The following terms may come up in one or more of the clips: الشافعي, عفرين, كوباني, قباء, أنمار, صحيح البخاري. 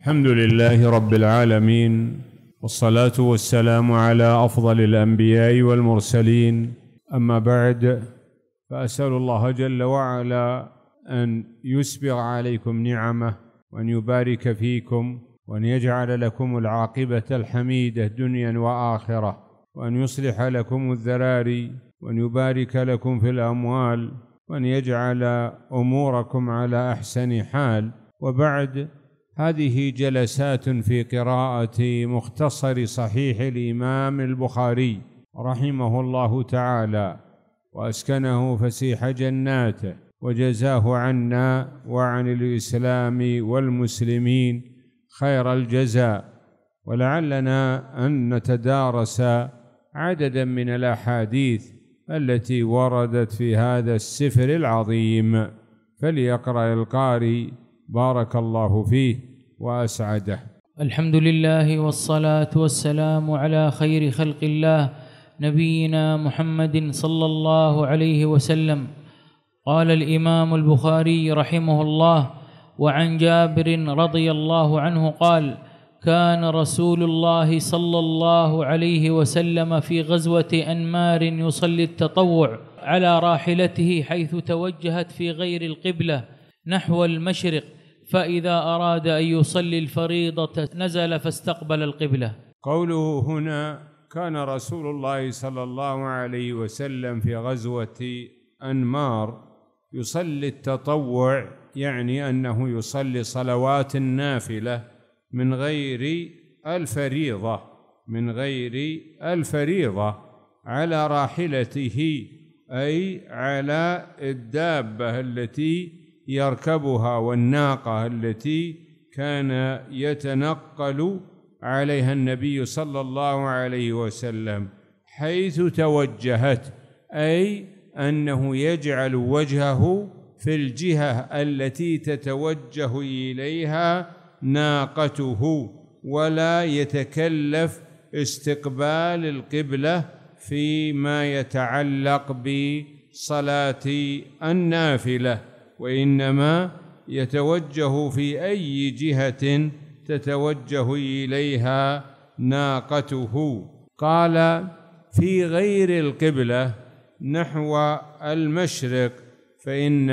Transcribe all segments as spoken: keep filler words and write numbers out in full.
الحمد لله رب العالمين، والصلاة والسلام على أفضل الأنبياء والمرسلين، أما بعد، فأسأل الله جل وعلا أن يسبغ عليكم نعمه، وأن يبارك فيكم، وأن يجعل لكم العاقبة الحميدة دنيا وآخرة، وأن يصلح لكم الذراري، وأن يبارك لكم في الأموال، وأن يجعل أموركم على أحسن حال. وبعد، هذه جلسات في قراءة مختصر صحيح الإمام البخاري رحمه الله تعالى، وأسكنه فسيح جناته، وجزاه عنا وعن الإسلام والمسلمين خير الجزاء. ولعلنا أن نتدارس عددا من الأحاديث التي وردت في هذا السفر العظيم، فليقرأ القارئ بارك الله فيه وأسعده. الحمد لله، والصلاة والسلام على خير خلق الله نبينا محمد صلى الله عليه وسلم. قال الإمام البخاري رحمه الله: وعن جابر رضي الله عنه قال: كان رسول الله صلى الله عليه وسلم في غزوة أنمار يصلي التطوع على راحلته، حيث توجهت في غير القبلة نحو المشرق، فإذا أراد أن يصلي الفريضة نزل فاستقبل القبلة. قوله هنا: كان رسول الله صلى الله عليه وسلم في غزوة أنمار يصلي التطوع، يعني أنه يصلي صلوات النافلة من غير الفريضة من غير الفريضة على راحلته، أي على الدابة التي يركبها والناقة التي كان يتنقل عليها النبي صلى الله عليه وسلم، حيث توجهت، أي أنه يجعل وجهه في الجهة التي تتوجه إليها ناقته، ولا يتكلف استقبال القبلة فيما يتعلق بصلاة النافلة، وإنما يتوجه في أي جهة تتوجه إليها ناقته. قال: في غير القبلة نحو المشرق، فإن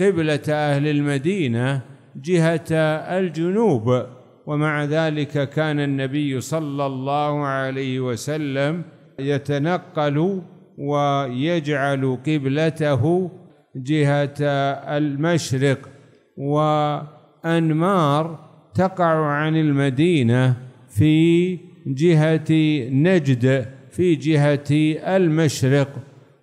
قبلة أهل المدينة جهة الجنوب، ومع ذلك كان النبي صلى الله عليه وسلم يتنقل ويجعل قبلته جهة المشرق. وأنمار تقع عن المدينة في جهة نجد، في جهة المشرق،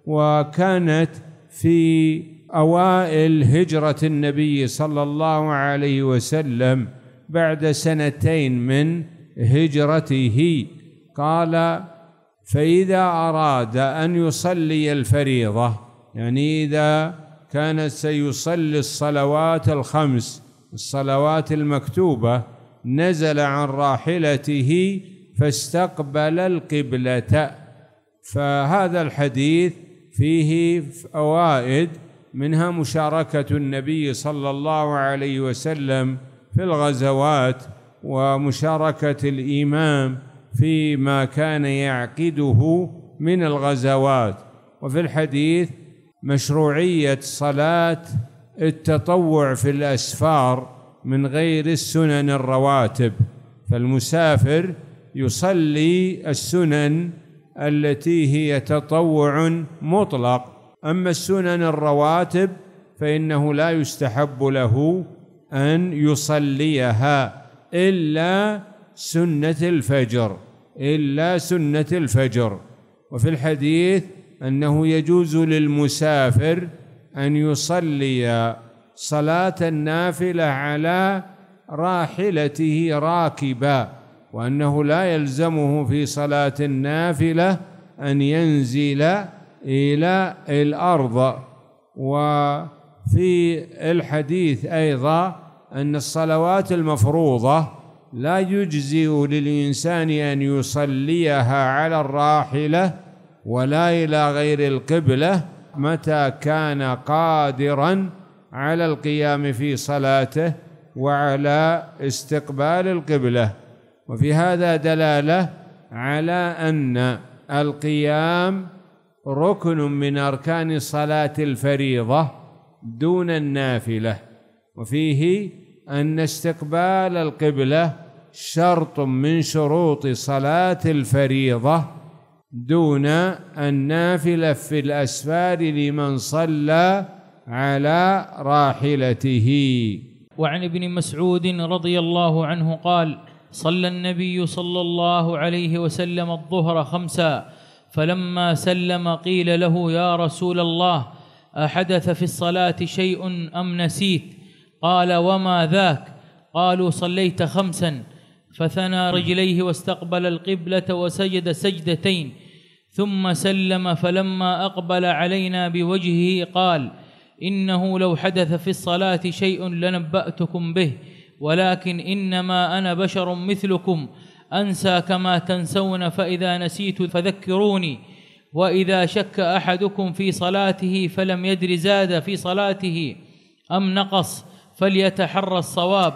وكانت في أوائل هجرة النبي صلى الله عليه وسلم بعد سنتين من هجرته. قال: فإذا أراد أن يصلي الفريضة، يعني إذا كان سيصلي الصلوات الخمس، الصلوات المكتوبة، نزل عن راحلته فاستقبل القبلة. فهذا الحديث فيه فوائد، منها مشاركة النبي صلى الله عليه وسلم في الغزوات، ومشاركة الإمام فيما كان يعقده من الغزوات. وفي الحديث مشروعية صلاة التطوع في الأسفار من غير السنن الرواتب، فالمسافر يصلي السنن التي هي تطوع مطلق، أما السنن الرواتب فإنه لا يستحب له أن يصليها إلا سنة الفجر إلا سنة الفجر. وفي الحديث أنه يجوز للمسافر أن يصلي صلاة النافلة على راحلته راكبا، وأنه لا يلزمه في صلاة النافلة أن ينزل إلى الأرض. وفي الحديث أيضا أن الصلوات المفروضة لا يجزئ للإنسان أن يصليها على الراحلة ولا إلى غير القبلة متى كان قادرا على القيام في صلاته، وعلى استقبال القبلة. وفي هذا دلالة على أن القيام ركن من أركان صلاة الفريضة دون النافلة، وفيه أن استقبال القبلة شرط من شروط صلاة الفريضة دون النافلة في الأسفار لمن صلى على راحلته. وعن ابن مسعود رضي الله عنه قال: صلى النبي صلى الله عليه وسلم الظهر خمسا، فلما سلم قيل له: يا رسول الله، أحدث في الصلاة شيء أم نسيت؟ قال: وما ذاك؟ قالوا: صليت خمسا. فثنى رجليه واستقبل القبلة وسجد سجدتين ثم سلم، فلما أقبل علينا بوجهه قال: إنه لو حدث في الصلاة شيء لنبأتكم به، ولكن إنما أنا بشر مثلكم أنسى كما تنسون، فإذا نسيت فذكروني، وإذا شك أحدكم في صلاته فلم يدر زاد في صلاته أم نقص فليتحرى الصواب،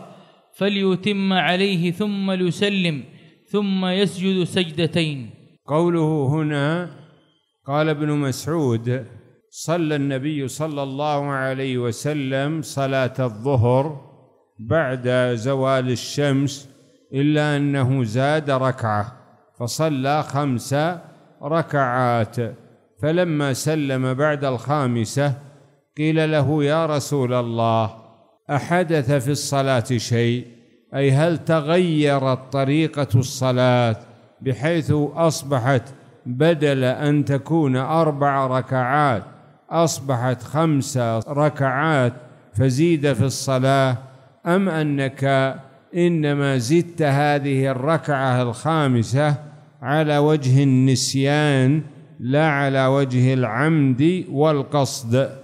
فليتم عليه ثم ليسلم ثم يسجد سجدتين. قوله هنا قال ابن مسعود: صلى النبي صلى الله عليه وسلم صلاة الظهر بعد زوال الشمس، إلا أنه زاد ركعة فصلى خمس ركعات، فلما سلم بعد الخامسة قيل له: يا رسول الله، أحدث في الصلاة شيء؟ أي هل تغيرت طريقة الصلاة بحيث أصبحت بدل أن تكون أربع ركعات أصبحت خمس ركعات فزيد في الصلاة، أم أنك إنما زدت هذه الركعة الخامسة على وجه النسيان لا على وجه العمد والقصد؟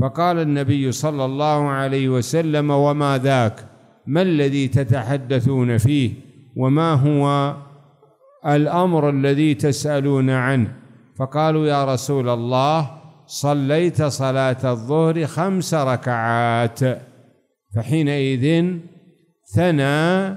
فقال النبي صلى الله عليه وسلم: وما ذاك؟ ما الذي تتحدثون فيه؟ وما هو الأمر الذي تسألون عنه؟ فقالوا: يا رسول الله، صليت صلاة الظهر خمس ركعات. فحينئذ ثنى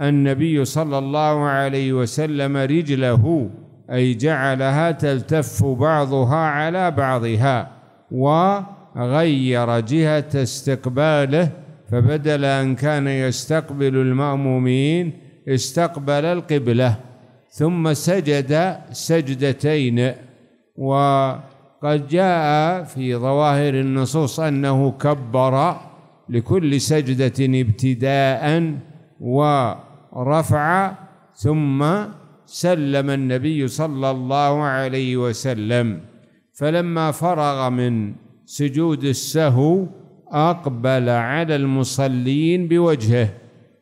النبي صلى الله عليه وسلم رجله، أي جعلها تلتف بعضها على بعضها، و غير جهة استقباله، فبدل أن كان يستقبل المأمومين استقبل القبلة ثم سجد سجدتين. وقد جاء في ظواهر النصوص أنه كبر لكل سجدة ابتداء ورفع ثم سلم النبي صلى الله عليه وسلم، فلما فرغ من سجود السهو أقبل على المصلين بوجهه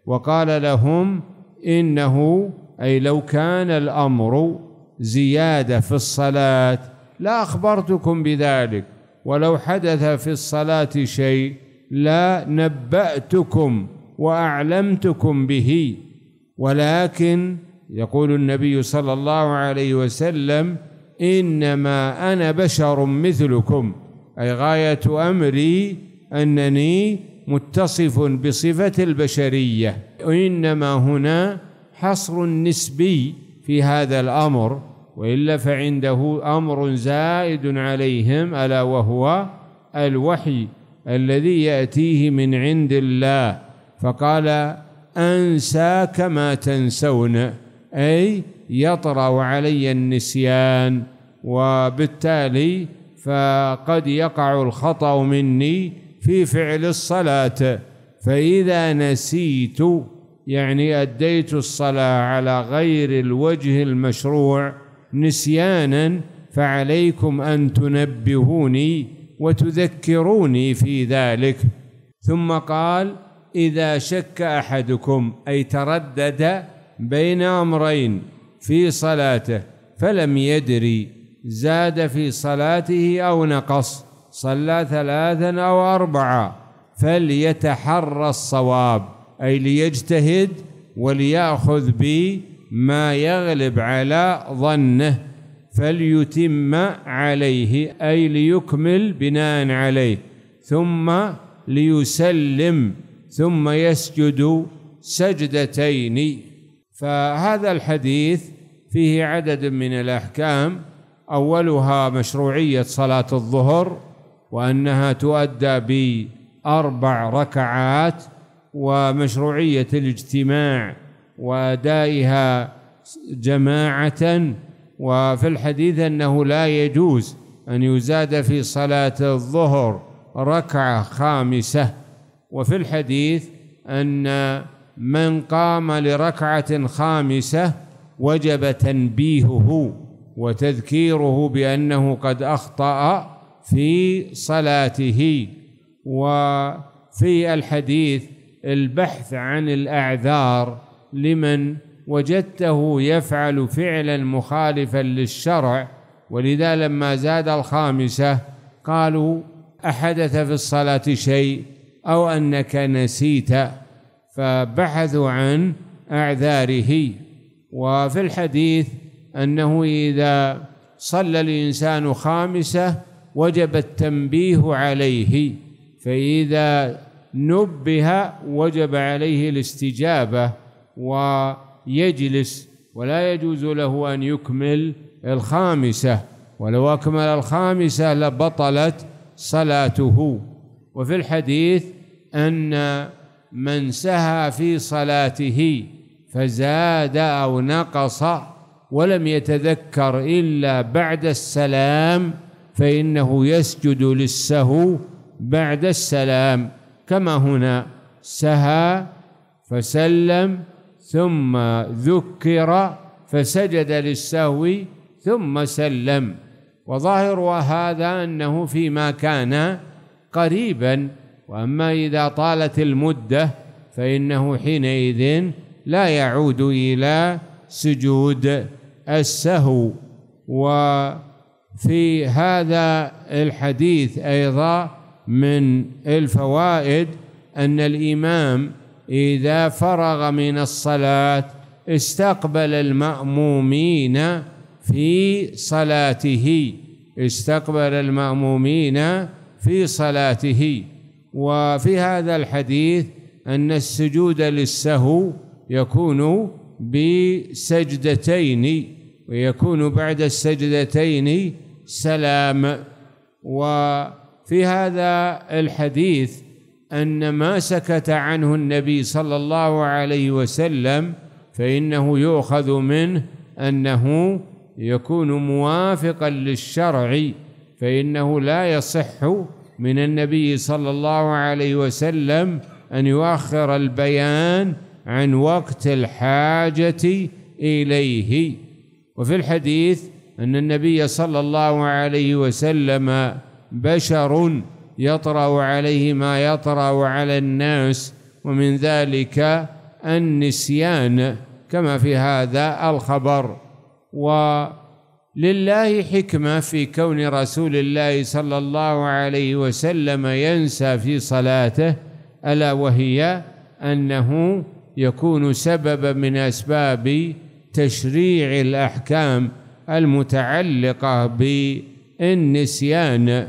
وقال لهم: إنه، أي لو كان الأمر زيادة في الصلاة لا أخبرتكم بذلك، ولو حدث في الصلاة شيء لا نبأتكم وأعلمتكم به، ولكن يقول النبي صلى الله عليه وسلم: إنما أنا بشر مثلكم، أي غاية أمري أنني متصف بصفة البشرية. إنما هنا حصر نسبي في هذا الأمر، وإلا فعنده أمر زائد عليهم، ألا وهو الوحي الذي يأتيه من عند الله. فقال: أنسى كما تنسون، أي يطرأ علي النسيان، وبالتالي فقد يقع الخطأ مني في فعل الصلاة، فإذا نسيت يعني أديت الصلاة على غير الوجه المشروع نسيانا، فعليكم أن تنبهوني وتذكروني في ذلك. ثم قال: إذا شك أحدكم، أي تردد بين أمرين في صلاته فلم يدري زاد في صلاته أو نقص، صلى ثلاثا أو أربعة، فليتحرى الصواب، أي ليجتهد وليأخذ بما يغلب على ظنه، فليتم عليه، أي ليكمل بناء عليه، ثم ليسلم ثم يسجد سجدتين. فهذا الحديث فيه عدد من الأحكام، أولها مشروعية صلاة الظهر، وأنها تؤدى بأربع ركعات، ومشروعية الاجتماع وأدائها جماعة. وفي الحديث أنه لا يجوز أن يزاد في صلاة الظهر ركعة خامسة. وفي الحديث أن من قام لركعة خامسة وجب تنبيهه وتذكيره بأنه قد أخطأ في صلاته. وفي الحديث البحث عن الأعذار لمن وجدته يفعل فعلا مخالفا للشرع، ولذا لما زاد الخامسة قالوا أحدث في الصلاة شيء أو أنك نسيت، فبحثوا عن أعذاره. وفي الحديث أنه إذا صلى الإنسان خامسة وجب التنبيه عليه، فإذا نبه وجب عليه الاستجابة ويجلس، ولا يجوز له أن يكمل الخامسة، ولو أكمل الخامسة لبطلت صلاته. وفي الحديث أن من سهى في صلاته فزاد أو نقص ولم يتذكر إلا بعد السلام فإنه يسجد للسهو بعد السلام، كما هنا سهى فسلم ثم ذكر فسجد للسهو ثم سلم. وظاهر هذا أنه فيما كان قريبا، وأما إذا طالت المدة فإنه حينئذ لا يعود إلى سجود السهو. وفي هذا الحديث أيضا من الفوائد أن الإمام إذا فرغ من الصلاة استقبل المأمومين في صلاته، استقبل المأمومين في صلاته. وفي هذا الحديث أن السجود للسهو يكون بسجدتين، ويكون بعد السجدتين سلام. وفي هذا الحديث أن ما سكت عنه النبي صلى الله عليه وسلم فإنه يؤخذ منه أنه يكون موافقا للشرع، فإنه لا يصح من النبي صلى الله عليه وسلم أن يؤخر البيان عن وقت الحاجة إليه. وفي الحديث أن النبي صلى الله عليه وسلم بشر يطرأ عليه ما يطرأ على الناس، ومن ذلك النسيان كما في هذا الخبر. ولله حكمة في كون رسول الله صلى الله عليه وسلم ينسى في صلاته، ألا وهي أنه يكون سببا من أسباب تشريع الأحكام المتعلقة بالنسيان.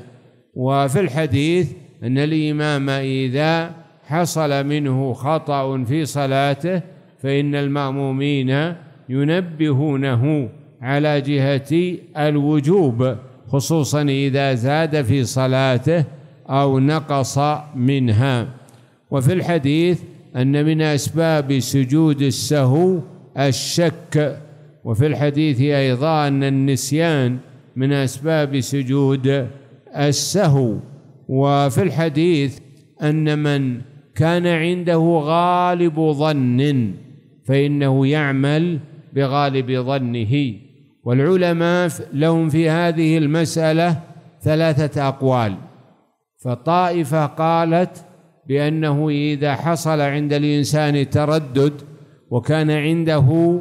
وفي الحديث أن الإمام إذا حصل منه خطأ في صلاته فإن المأمومين ينبهونه على جهة الوجوب، خصوصا إذا زاد في صلاته أو نقص منها. وفي الحديث أن من أسباب سجود السهو الشك. وفي الحديث أيضا أن النسيان من أسباب سجود السهو. وفي الحديث أن من كان عنده غالب ظن فإنه يعمل بغالب ظنه. والعلماء لهم في هذه المسألة ثلاثة أقوال، فطائفة قالت بأنه إذا حصل عند الإنسان تردد وكان عنده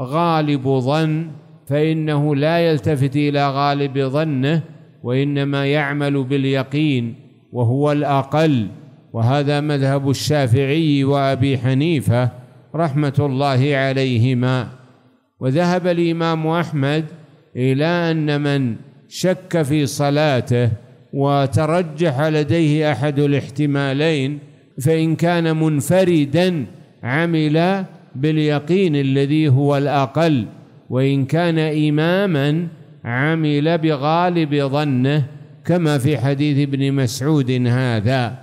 غالب ظن فإنه لا يلتفت إلى غالب ظنه، وإنما يعمل باليقين وهو الأقل. وهذا مذهب الشافعي وأبي حنيفة رحمة الله عليهما. وذهب الإمام أحمد إلى أن من شك في صلاته وترجح لديه أحد الاحتمالين فإن كان منفردا عمل باليقين الذي هو الأقل، وإن كان إماما عمل بغالب ظنه كما في حديث ابن مسعود هذا.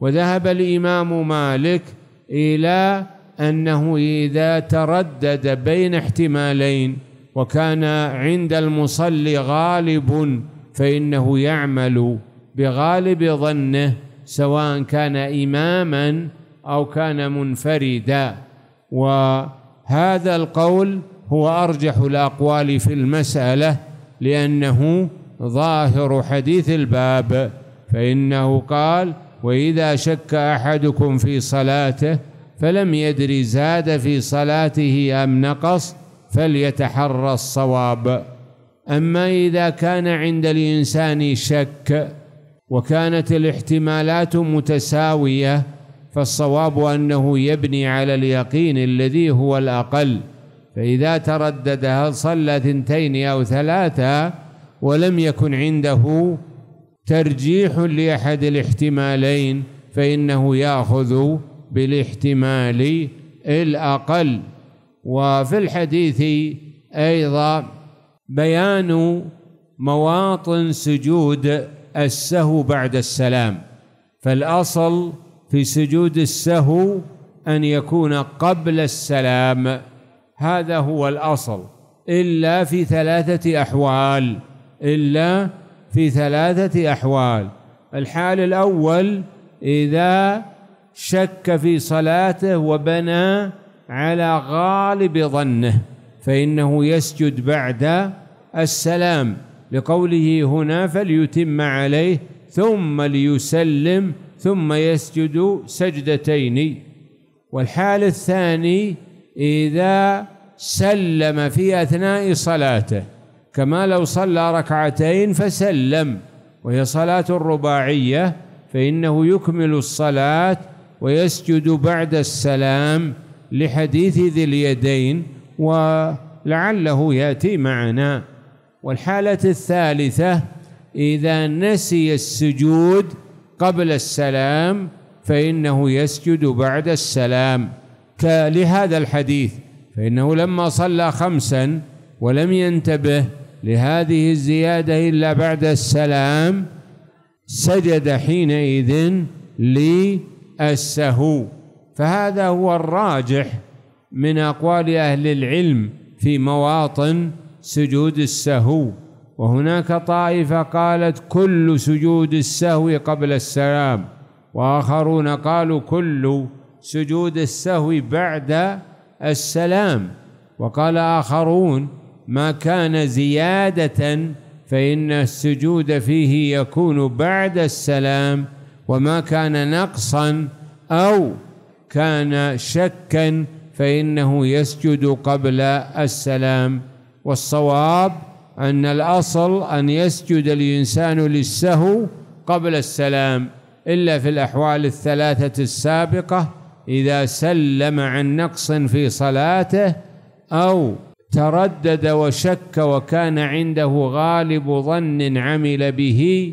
وذهب الإمام مالك إلى أنه إذا تردد بين احتمالين وكان عند المصلي غالب فإنه يعمل بغالب ظنه سواء كان إماما أو كان منفردا. وهذا القول هو أرجح الأقوال في المسألة لأنه ظاهر حديث الباب، فإنه قال: وإذا شك أحدكم في صلاته فلم يدري زاد في صلاته أم نقص فليتحرى الصواب. أما إذا كان عند الإنسان شك وكانت الاحتمالات متساوية فالصواب أنه يبني على اليقين الذي هو الأقل، فإذا تردد هل صلى اثنتين أو ثلاثة ولم يكن عنده ترجيح لأحد الاحتمالين فإنه يأخذ بالاحتمال الأقل. وفي الحديث أيضا بيان مواطن سجود السهو بعد السلام، فالأصل في سجود السهو أن يكون قبل السلام، هذا هو الأصل إلا في ثلاثة أحوال إلا في ثلاثة أحوال. الحال الأول: إذا شك في صلاته وبنى على غالب ظنه فإنه يسجد بعد السلام، لقوله هنا: فليتم عليه ثم ليسلم ثم يسجد سجدتين. والحال الثاني: إذا سلم في أثناء صلاته كما لو صلى ركعتين فسلم وهي صلاة الرباعية فإنه يكمل الصلاة ويسجد بعد السلام لحديث ذي اليدين، ولعله يأتي معنا. والحالة الثالثة: إذا نسي السجود قبل السلام فإنه يسجد بعد السلام لهذا الحديث، فإنه لما صلى خمسا ولم ينتبه لهذه الزيادة إلا بعد السلام سجد حينئذ للسهو. فهذا هو الراجح من أقوال أهل العلم في مواطن سجود السهو. وهناك طائفة قالت كل سجود السهو قبل السلام، وآخرون قالوا كل سجود السهو بعد السلام، وقال آخرون ما كان زيادة فإن السجود فيه يكون بعد السلام، وما كان نقصا أو كان شكا فإنه يسجد قبل السلام. والصواب أن الأصل أن يسجد الإنسان للسهو قبل السلام إلا في الأحوال الثلاثة السابقة: إذا سلم عن نقص في صلاته، أو تردد وشك وكان عنده غالب ظن عمل به،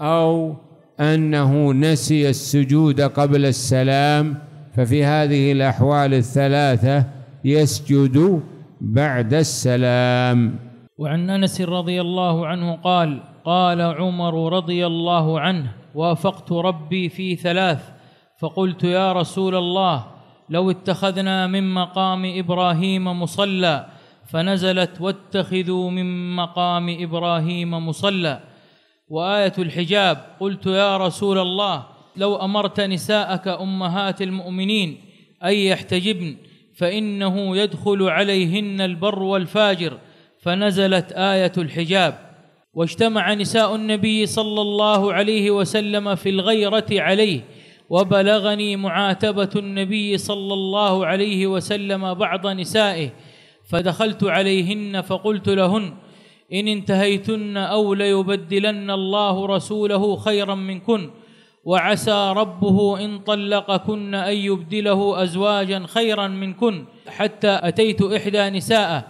أو أنه نسي السجود قبل السلام، ففي هذه الأحوال الثلاثة يسجد بعد السلام. وعن أنس رضي الله عنه قال: قال عمر رضي الله عنه: وافقت ربي في ثلاث فقلت يا رسول الله لو اتخذنا من مقام إبراهيم مصلى، فنزلت واتخذوا من مقام إبراهيم مصلى. وآية الحجاب قلت يا رسول الله لو أمرت نساءك أمهات المؤمنين أن يحتجبن فإنه يدخل عليهن البر والفاجر، فنزلت آية الحجاب. واجتمع نساء النبي صلى الله عليه وسلم في الغيرة عليه، وبلغني معاتبة النبي صلى الله عليه وسلم بعض نسائه، فدخلت عليهن فقلت لهن: إن انتهيتن أو ليبدلن الله رسوله خيرا منكن، وعسى ربه إن طلقكن أن يبدله أزواجا خيرا منكن، حتى أتيت إحدى نساءه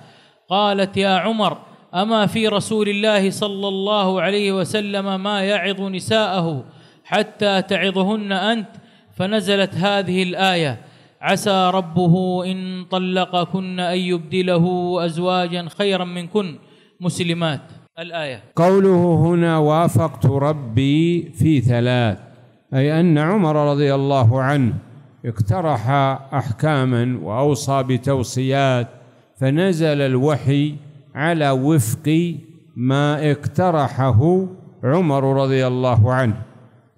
قالت: يا عمر أما في رسول الله صلى الله عليه وسلم ما يعظ نساءه حتى تعظهن أنت؟ فنزلت هذه الآية: عسى ربه إن طلقكن أن يبدله أزواجا خيرا منكن مسلمات. الآية. قوله هنا: وافقت ربي في ثلاث، أي أن عمر رضي الله عنه اقترح أحكاما وأوصى بتوصيات، فنزل الوحي على وفق ما اقترحه عمر رضي الله عنه.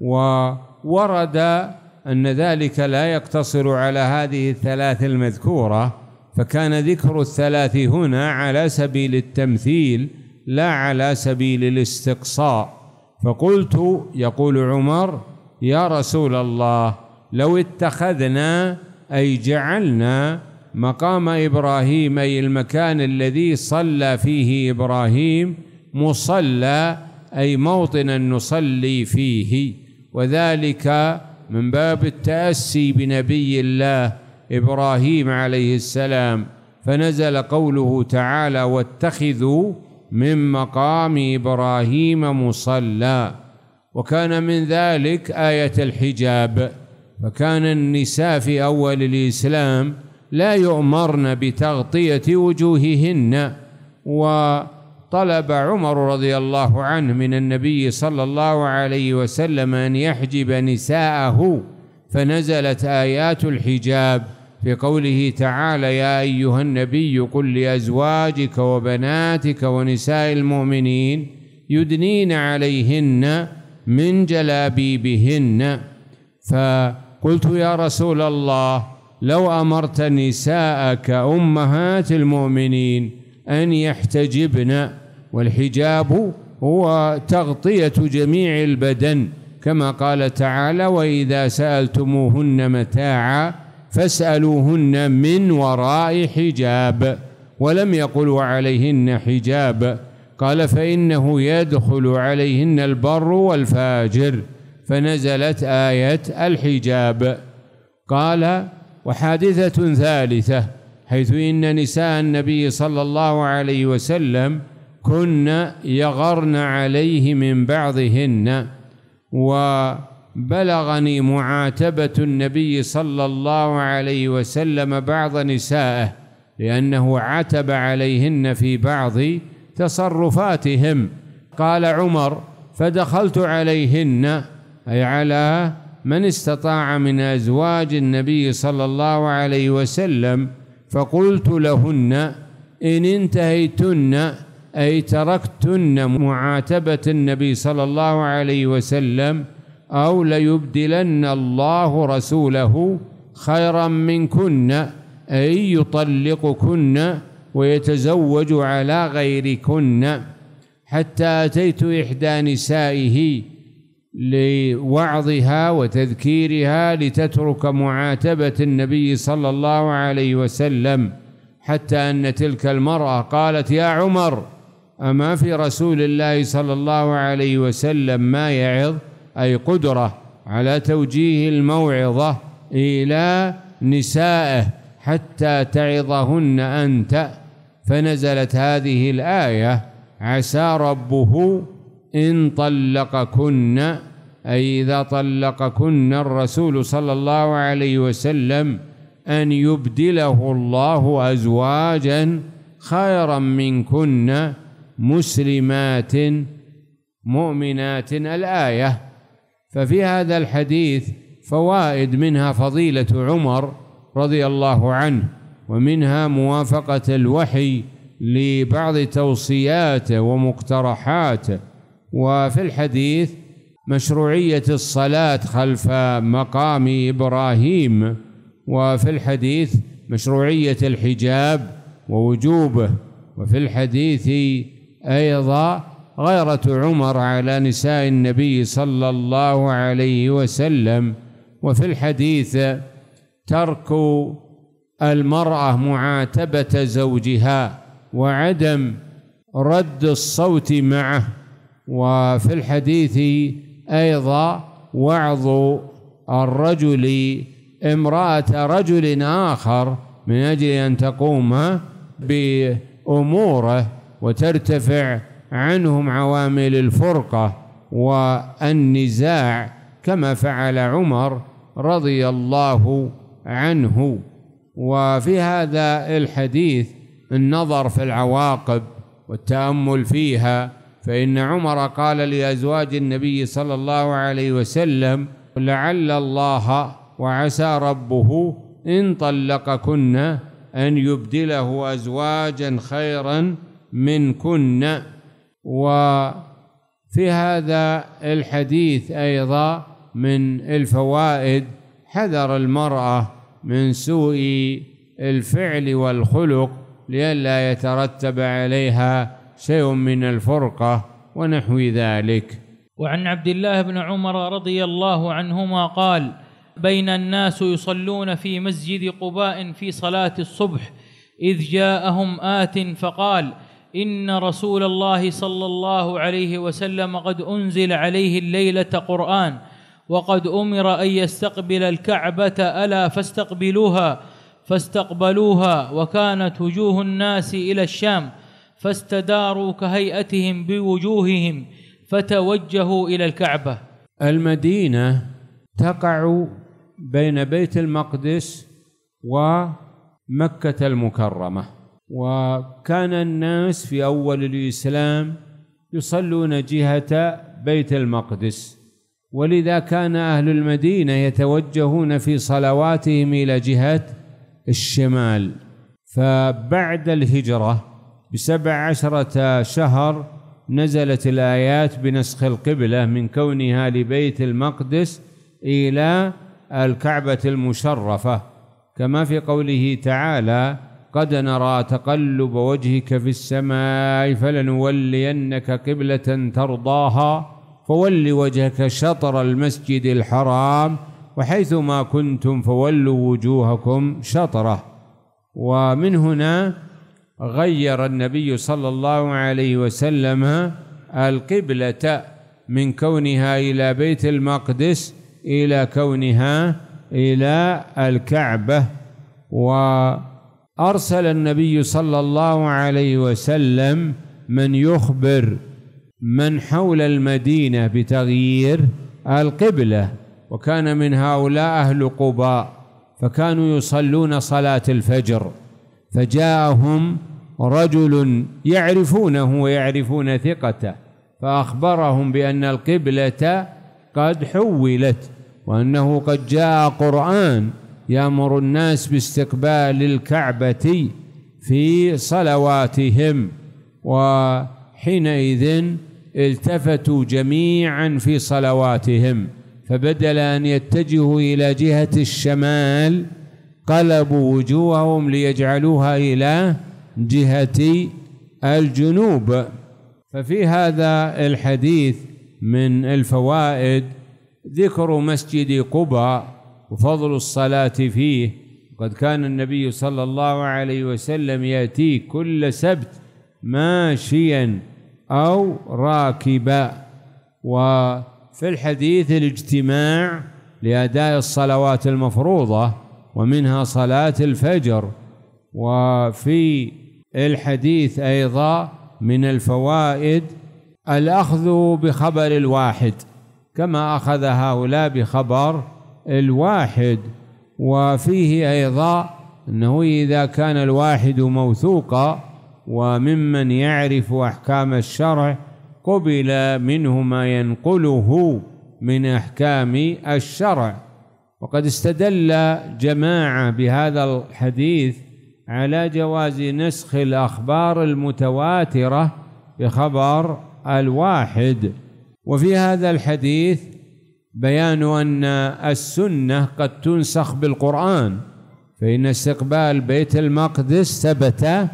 وورد أن ذلك لا يقتصر على هذه الثلاث المذكورة، فكان ذكر الثلاث هنا على سبيل التمثيل لا على سبيل الاستقصاء. فقلت، يقول عمر: يا رسول الله، لو اتخذنا، أي جعلنا، مقام إبراهيم، أي المكان الذي صلى فيه إبراهيم، مصلى، أي موطنا نصلي فيه، وذلك من باب التأسي بنبي الله إبراهيم عليه السلام، فنزل قوله تعالى: واتخذوا من مقام إبراهيم مصلى. وكان من ذلك آية الحجاب، فكان النساء في أول الإسلام لا يؤمرن بتغطية وجوههن، وطلب عمر رضي الله عنه من النبي صلى الله عليه وسلم أن يحجب نساءه، فنزلت آيات الحجاب في قوله تعالى: يا أيها النبي قل لأزواجك وبناتك ونساء المؤمنين يدنين عليهن من جلابيبهن. فقلت: يا رسول الله، لو أمرت نساءك أمهات المؤمنين أن يحتجبن، والحجاب هو تغطية جميع البدن، كما قال تعالى: وإذا سألتموهن متاعا فاسألوهن من وراء حجاب، ولم يقل وعليهن حجاب، قال: فإنه يدخل عليهن البر والفاجر، فنزلت آية الحجاب. قال: وحادثة ثالثة، حيث إن نساء النبي صلى الله عليه وسلم كن يغرن عليه من بعضهن، وبلغني معاتبة النبي صلى الله عليه وسلم بعض نسائه، لأنه عتب عليهن في بعض تصرفاتهم. قال عمر: فدخلت عليهن، أي على من استطاع من أزواج النبي صلى الله عليه وسلم، فقلت لهن: إن انتهيتن، أي تركتن معاتبة النبي صلى الله عليه وسلم، أو ليبدلن الله رسوله خيرا منكن، أي يطلقكن ويتزوج على غيركن، حتى أتيت إحدى نسائه لوعظها وتذكيرها لتترك معاتبة النبي صلى الله عليه وسلم، حتى أن تلك المرأة قالت: يا عمر، أما في رسول الله صلى الله عليه وسلم ما يعظ، أي قدرة على توجيه الموعظة إلى نسائه حتى تعظهن أنت. فنزلت هذه الآية: عسى ربه إن طلقكن، أي إذا طلقكن الرسول صلى الله عليه وسلم، أن يبدله الله أزواجا خيرا منكن مسلمات مؤمنات. الآية. ففي هذا الحديث فوائد، منها فضيلة عمر رضي الله عنه، ومنها موافقة الوحي لبعض توصياته ومقترحاته. وفي الحديث مشروعية الصلاة خلف مقام إبراهيم، وفي الحديث مشروعية الحجاب ووجوبه، وفي الحديث أيضا غيرة عمر على نساء النبي صلى الله عليه وسلم، وفي الحديث ترك المرأة معاتبة زوجها وعدم رد الصوت معه، وفي الحديث أيضا وعظ الرجل امرأة رجل آخر من أجل أن تقوم بأموره وترتفع عنهم عوامل الفرقة والنزاع، كما فعل عمر رضي الله عنه. وفي هذا الحديث النظر في العواقب والتأمل فيها، فإن عمر قال لأزواج النبي صلى الله عليه وسلم: لعل الله وعسى ربه إن طلقكن أن يبدله أزواجا خيرا منكن. وفي هذا الحديث أيضا من الفوائد حذر المرأة من سوء الفعل والخلق لئلا يترتب عليها شيء من الفرقة ونحو ذلك. وعن عبد الله بن عمر رضي الله عنهما قال: بين الناس يصلون في مسجد قباء في صلاة الصبح إذ جاءهم آت فقال: إن رسول الله صلى الله عليه وسلم قد أنزل عليه الليلة قرآن وقد أمر أن يستقبل الكعبة، ألا فاستقبلوها، فاستقبلوها وكانت وجوه الناس إلى الشام فاستداروا كهيئتهم بوجوههم فتوجهوا إلى الكعبة. المدينة تقع بين بيت المقدس ومكة المكرمة، وكان الناس في أول الإسلام يصلون جهة بيت المقدس، ولذا كان أهل المدينة يتوجهون في صلواتهم إلى جهة الشمال. فبعد الهجرة بسبع عشرة شهر نزلت الآيات بنسخ القبلة من كونها لبيت المقدس إلى الكعبة المشرفة، كما في قوله تعالى: قد نرى تقلب وجهك في السماء فلنولينك قبلة ترضاها فول وجهك شطر المسجد الحرام وحيثما كنتم فولوا وجوهكم شطره. ومن هنا غير النبي صلى الله عليه وسلم القبلة من كونها إلى بيت المقدس إلى كونها إلى الكعبة، وأرسل النبي صلى الله عليه وسلم من يخبر من حول المدينة بتغيير القبلة، وكان من هؤلاء أهل قباء، فكانوا يصلون صلاة الفجر فجاءهم رجل يعرفونه ويعرفون ثقته فأخبرهم بأن القبلة قد حولت وأنه قد جاء قرآن يأمر الناس باستقبال الكعبة في صلواتهم. وحينئذ التفتوا جميعا في صلواتهم، فبدل أن يتجهوا إلى جهة الشمال قلبوا وجوههم ليجعلوها إلى جهة الجنوب. ففي هذا الحديث من الفوائد ذكر مسجد قباء وفضل الصلاة فيه، وقد كان النبي صلى الله عليه وسلم يأتي كل سبت ماشيا أو راكبا. وفي الحديث الاجتماع لأداء الصلوات المفروضة ومنها صلاة الفجر. وفي الحديث أيضا من الفوائد الأخذ بخبر الواحد كما أخذ هؤلاء بخبر الواحد. وفيه أيضا أنه إذا كان الواحد موثوقا وممن يعرف أحكام الشرع قبل منه ما ينقله من أحكام الشرع. وقد استدل جماعة بهذا الحديث على جواز نسخ الأخبار المتواترة بخبر الواحد. وفي هذا الحديث بيان أن السنة قد تنسخ بالقرآن، فإن استقبال بيت المقدس ثبت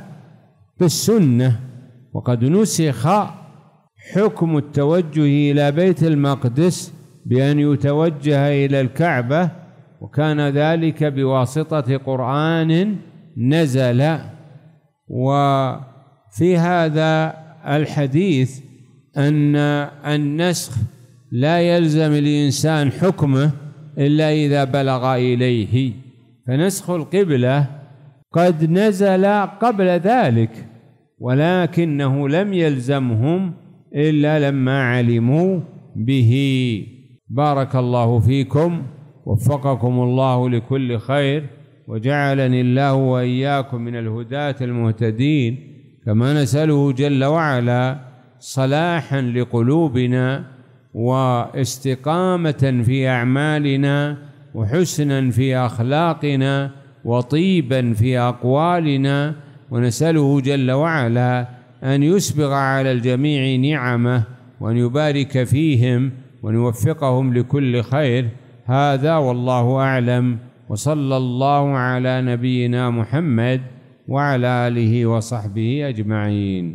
بالسنة، وقد نسخ حكم التوجه إلى بيت المقدس بأن يتوجه إلى الكعبة، وكان ذلك بواسطة قرآن نزل. وفي هذا الحديث أن النسخ لا يلزم الإنسان حكمه إلا إذا بلغ إليه، فنسخ القبلة قد نزل قبل ذلك ولكنه لم يلزمهم إلا لما علموا به. بارك الله فيكم وفقكم الله لكل خير، وجعلني الله وإياكم من الهداة المهتدين، كما نسأله جل وعلا صلاحا لقلوبنا واستقامة في أعمالنا وحسنا في أخلاقنا وطيبا في أقوالنا، ونسأله جل وعلا أن يسبغ على الجميع نعمه وأن يبارك فيهم وأن يوفقهم لكل خير. هذا والله أعلم، وصلى الله على نبينا محمد وعلى آله وصحبه أجمعين.